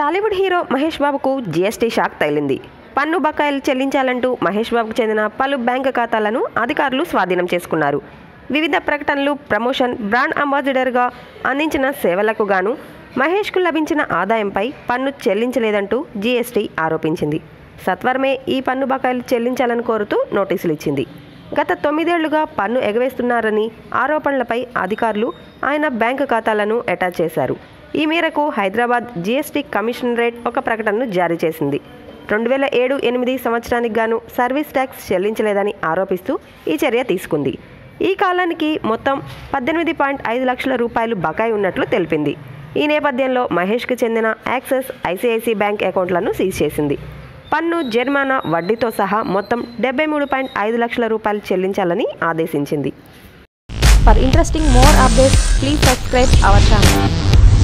Tollywood hero Mahesh బాబుకు GST shock తగిలింది. పన్ను బకాయిలు చెల్లించాలంటూ మహేష్ బాబుకు చెందిన పలు బ్యాంకు ఖాతాలను అధికారులు స్వాధీనం చేసుకున్నారు. వివిధ ప్రకటనలు, ప్రమోషన్, బ్రాండ్ అంబాసిడర్గా అందించిన సేవలకు గాను మహేష్కు లభించిన ఆదాయంపై పన్ను చెల్లించలేదంటూ జీఎస్టీ ఆరోపించింది. సత్వరమే ఈ పన్ను బకాయిలు చెల్లించాలని కోరుతూ నోటీసులు ఇచ్చింది. గత 9 ఏళ్లుగా పన్ను ఎగవేస్తున్నారని ఆరోపణలపై అధికారులు ఆయన బ్యాంకు ఖాతాలను అటాచ్ చేశారు. ఈ మేరకు హైదరాబాద్ జీఎస్టీ కమిషనరేట్ ఒక ప్రకటనను జారీ చేసింది. 2007-2008 సంవత్సరానికి గాను సర్వీస్ ట్యాక్స్ చెల్లించలేదని ఆరోపిస్తూ ఈ చర్య తీసుకుంది. ఈ కాలానికి మొత్తం 18.5 లక్షల రూపాయలు బకాయి ఉన్నట్లు తెలిపింది. ఈ నేపథ్యంలో మహేష్కు చెందిన యాక్సిస్, ఐసిఐసిఐ బ్యాంక్ అకౌంట్లను సీజ్ చేసింది. పన్ను, జరిమానా, వడ్డీతో సహా మొత్తం 73.5 లక్షల రూపాయలు చెల్లించాలని ఆదేశించింది. For interesting more updates, please subscribe our channel.